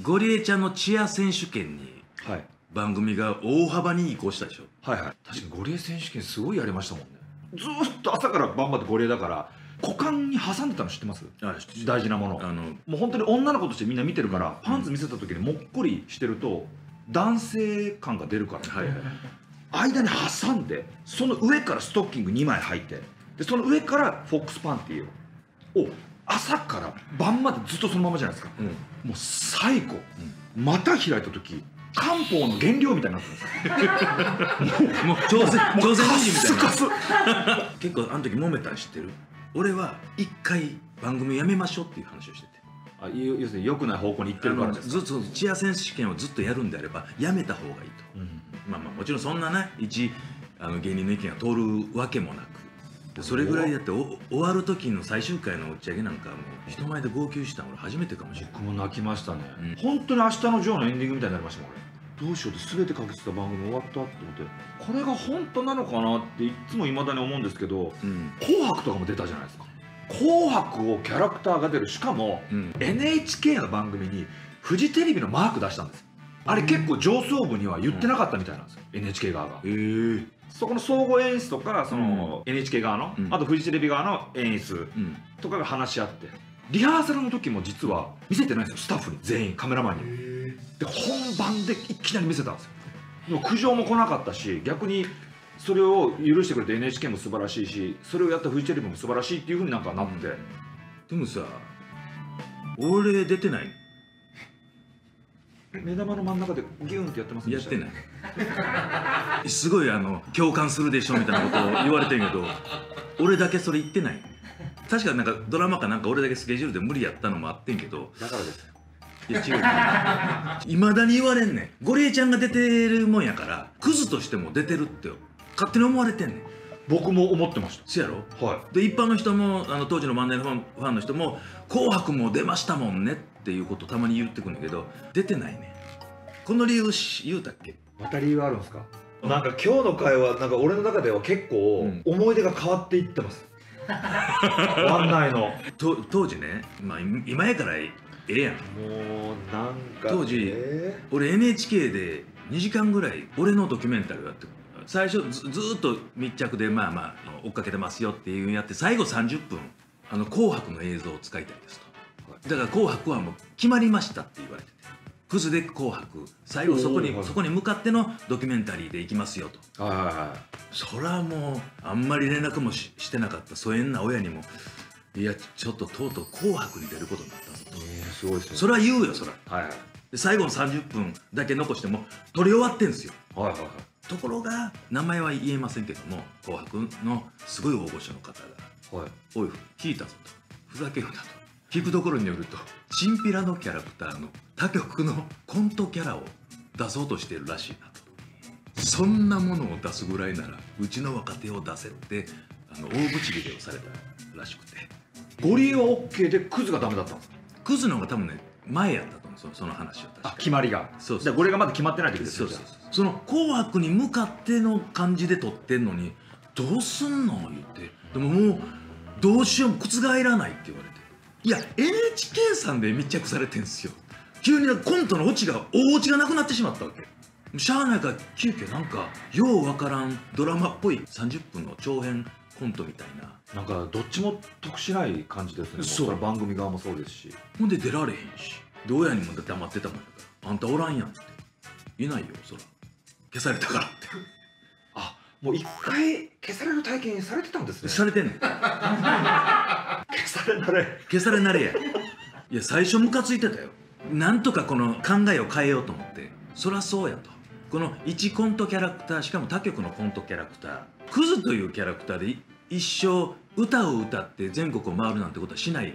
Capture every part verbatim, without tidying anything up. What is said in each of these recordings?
ゴリエちゃんのチア選手権に番組が大幅に移行したでしょ。はいはい、確かにゴリエ選手権すごいやりましたもんね。ずっと朝から晩までゴリエだから股間に挟んでたの知ってます？大事なもの。あのもう本当に女の子としてみんな見てるから、うん、パンツ見せた時にもっこりしてると男性感が出るから、はいはい、間に挟んでその上からストッキングにまい履いて、でその上からフォックスパンティーを朝から晩までずっとそのままじゃないですか、うん、もう最高、うん、また開いた時漢方の原料みたいになってるんですよもう朝鮮人みたいな結構あの時揉めたら知ってる。俺は一回番組やめましょうっていう話をしてて、あ要するに良くない方向に行ってるからです。ずっとチア選手権をずっとやるんであればやめた方がいいと、うん、まあまあもちろんそんなね一あの芸人の意見が通るわけもなく、それぐらいだってお終わる時の最終回の打ち上げなんかもう人前で号泣したの俺初めてかもしれない。僕も泣きましたね、うん、本当に明日のジョーのエンディングみたいになりましたもん俺。どうしようって全てかけてた番組終わったって思って、これが本当なのかなっていつもいまだに思うんですけど、うん、紅白とかも出たじゃないですか。紅白をキャラクターが出る、しかも、うん、エヌエイチケー の番組にフジテレビのマーク出したんですよ。あれ結構上層部には言ってなかったみたいなんですよ、うん、エヌエイチケー 側が。えー、そこの総合演出とかその エヌエイチケー 側の、うん、あとフジテレビ側の演出とかが話し合って、リハーサルの時も実は見せてないんですよ、スタッフに全員カメラマンに。えーで本番でいきなり見せたんですよ。でも苦情も来なかったし、逆にそれを許してくれた エヌエイチケー も素晴らしいし、それをやったフジテレビも素晴らしいっていうふうになんかなって、うん、でもさ俺出てない目玉の真ん中でギュンってやってますね。やってないすごいあの共感するでしょみたいなことを言われてるけど俺だけそれ言ってない。確かなんかドラマかなんか俺だけスケジュールで無理やったのもあってんけど、だからですいや違ういまだに言われんねん。ゴリエちゃんが出てるもんやからクズとしても出てるって勝手に思われてんねん。僕も思ってました。そやろ、はい、で一般の人もあの当時の漫才のファン、ファンの人も「紅白も出ましたもんね」っていうことたまに言ってくるんだけど出てないね。この理由言うたっけ。また理由あるんですか。なんか今日の会話なんか俺の中では結構思い出が変わっていってます案内のと当時ね、まあ、今やからええやん。もうなんか当時、えー、俺 エヌエイチケー でにじかんぐらい俺のドキュメンタリーをやって最初 ず, ずーっと密着でまあまあ追っかけてますよっていうのやって、最後さんじゅっぷんあの紅白の映像を使いたいですと。だから紅白はもう決まりましたって言われてて、クズで紅白最後そこにそこに向かってのドキュメンタリーでいきますよと。はいはいはい。そりゃもうあんまり連絡も し, してなかった疎遠な親にも「いやちょっととうとう紅白に出ることになったぞ」と。すごいですね、それは言うよそれは、はい、はい、で最後のさんじゅっぷんだけ残しても撮り終わってんですよ、はいはいはい。ところが名前は言えませんけども「紅白」のすごい大御所の方が「はい、おい聞いたぞ」と「ふざけるな」と。聞くところによるとチンピラのキャラクターの他局のコントキャラを出そうとしてるらしいなと。そんなものを出すぐらいならうちの若手を出せってあの大ぶち切れをされたらしくて。ゴリエは OK でクズがダメだったんですか。クズの方が多分ね前やったと思うその、その話は確かに。あ、決まりが。そうそう。じゃあこれがまだ決まってない時ですよ。そうそうそう。その紅白に向かっての感じで撮ってんのにどうすんの言って。でももうどうしよう覆らないって言われて。いや エヌエイチケー さんで密着されてんすよ。急にコントのオチが大オチがなくなってしまったわけ。しゃあないから急遽なんかようわからんドラマっぽいさんじゅっぷんの長編コントみたいな。なんかどっちも得しない感じですね。そう番組側もそうですし、ほんで出られへんし、で親にも黙ってたもんやから「あんたおらんやん」って「いないよそら消されたから」ってあもう一回消される体験されてたんですね。されてんねん消されなれ消されなれやいや最初ムカついてたよ。なんとかこの考えを変えようと思って「そらそうや」と。このいちコントキャラクター、しかも他局のコントキャラクタークズというキャラクターで一生歌を歌って全国を回るなんてことはしない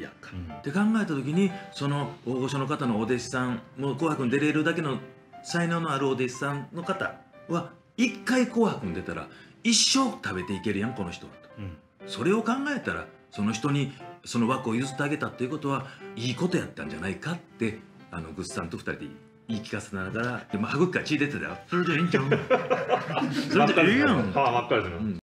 やんか、うん、って考えた時にその大御所の方のお弟子さんもう「紅白」に出れるだけの才能のあるお弟子さんの方は一回「紅白」に出たら一生食べていけるやんこの人はと、うん、それを考えたらその人にその枠を譲ってあげたっていうことはいいことやったんじゃないかってあのぐっさんとふたりで言い聞かせながら、でも歯ぐきから血出てたら「それじゃいいんちゃう?」それじゃいいやん。